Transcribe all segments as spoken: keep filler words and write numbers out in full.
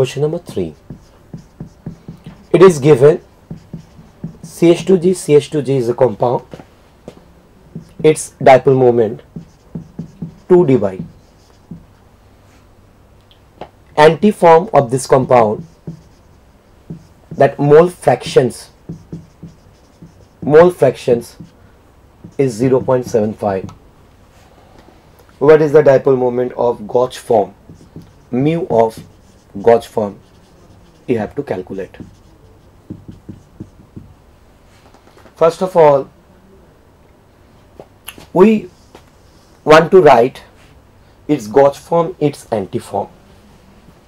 Question number three. It is given C H two G, C H two G is a compound, its dipole moment two d by. Antiform of this compound, that mole fractions mole fractions is zero point seven five. What is the dipole moment of gauge form? Mu of gauge form you have to calculate. First of all, we want to write its gauge form, its antiform,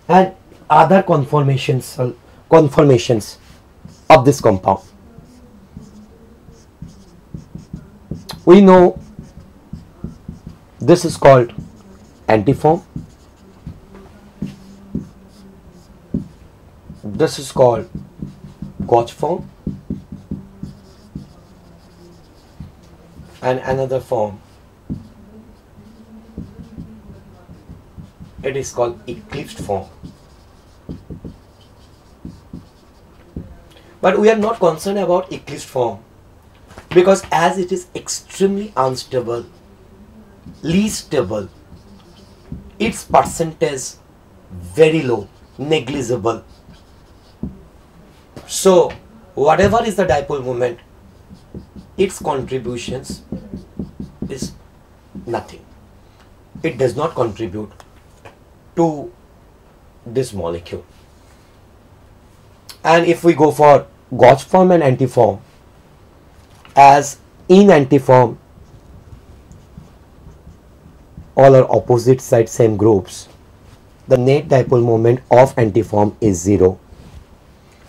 and other conformations conformations of this compound. We know this is called antiform, this is called gauge form, and another form, it is called eclipsed form. But we are not concerned about eclipsed form, because as it is extremely unstable, least stable, its percentage very low, negligible. So whatever is the dipole moment, its contributions is nothing. It does not contribute to this molecule. And if we go for gauge form and antiform, as in antiform all are opposite side, same groups, the net dipole moment of antiform is zero,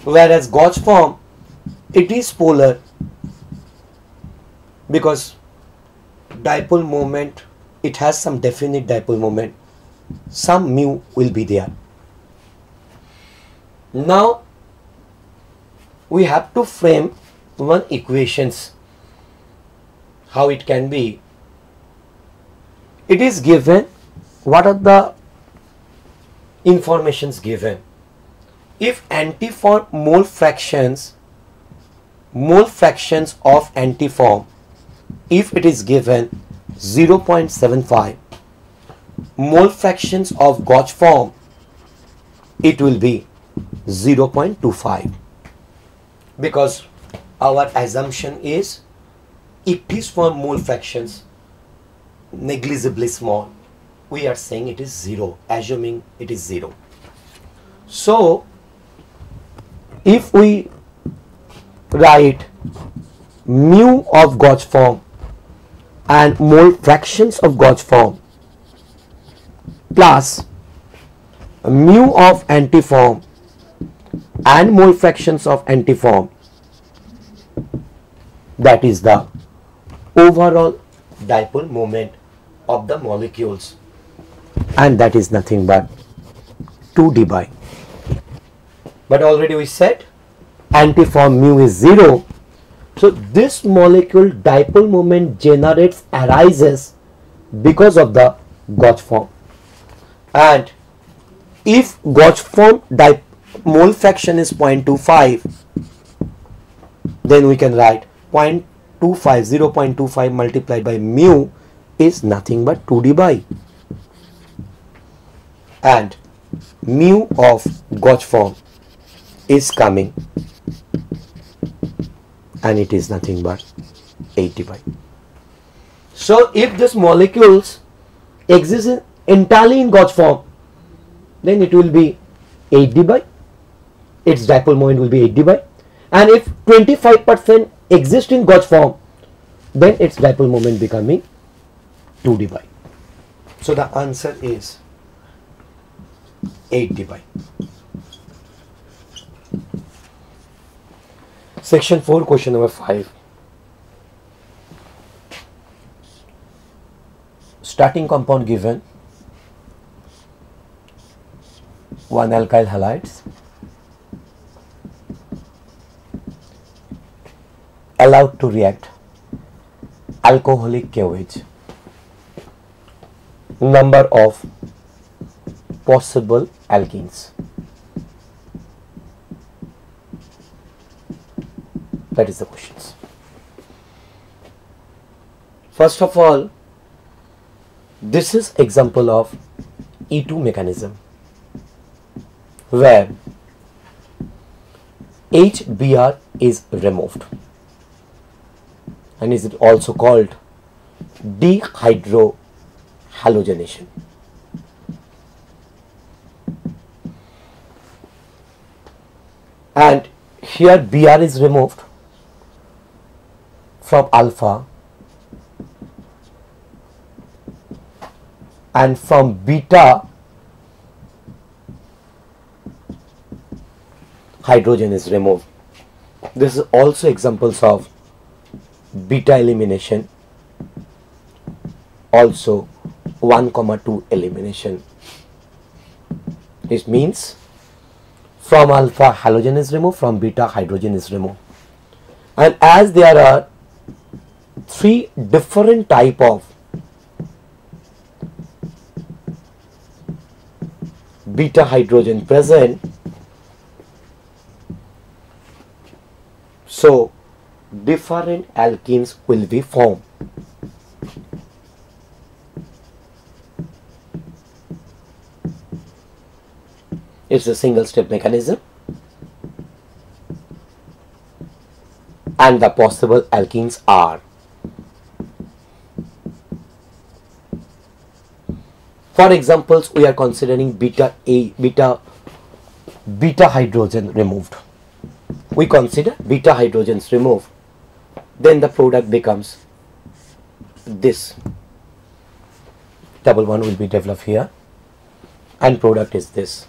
whereas gauge form, it is polar, because dipole moment, it has some definite dipole moment, some mu will be there. Now we have to frame one equations, how it can be. It is given, what are the informations given? If antiform mole fractions mole fractions of antiform, if it is given zero point seven five, mole fractions of gauge form, it will be zero point two five, because our assumption is eclipsed form mole fractions negligibly small. We are saying it is zero, assuming it is zero. So if we write mu of gauge form and mole fractions of gauge form plus mu of antiform and mole fractions of antiform, that is the overall dipole moment of the molecules, and that is nothing but two d by. But already we said antiform mu is zero, so this molecule dipole moment generates arises because of the gauge form. And if gauge form dipole mole fraction is zero point two five, then we can write zero point two five multiplied by mu is nothing but two d by, and mu of gauge form is coming, and it is nothing but eight d by. So if this molecules exist entirely in gauge form, then it will be eight d by, its dipole moment will be eight d by. And if twenty-five percent exist in gauge form, then its dipole moment becoming two d by. So the answer is eight d by. Section four, question number five. Starting compound given, one alkyl halides, allowed to react alcoholic KOH. Number of possible alkenes. That is the questions. First of all, this is example of E two mechanism, where H B R is removed and is it also called dehydrohalogenation. And here B R is removed from alpha, and from beta hydrogen is removed. This is also examples of beta elimination, also one comma two elimination. It means from alpha halogen is removed, from beta hydrogen is removed. And as there are three different type of beta hydrogen present, so different alkenes will be formed. It's a single step mechanism, and the possible alkenes are, for examples, we are considering beta a beta beta hydrogen removed. We consider beta hydrogens removed, then the product becomes this. Double one will be developed here, and product is this.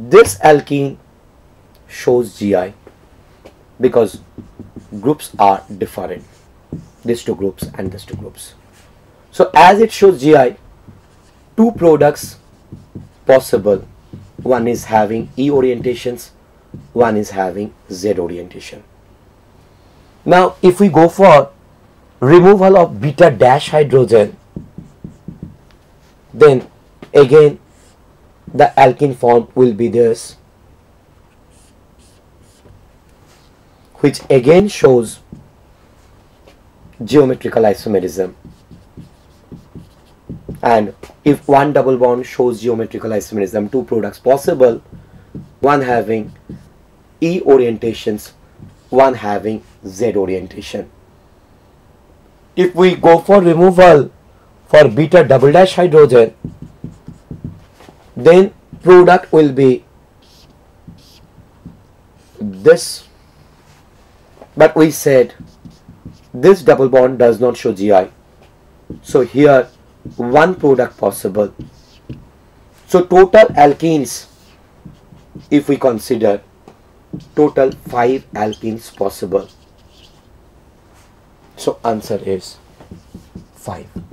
This alkene shows G I because groups are different, these two groups and these two groups. So as it shows G I, two products possible, one is having E orientations, one is having Z orientation. Now if we go for removal of beta dash hydrogen, then again the alkene form will be this, which again shows geometrical isomerism. And if one double bond shows geometrical isomerism, two products possible, one having E orientations, one having Z orientation. If we go for removal for beta double dash hydrogen, then product will be this, but we said this double bond does not show G I, so here one product possible. So total alkenes, if we consider, total five alkenes possible. So answer is five.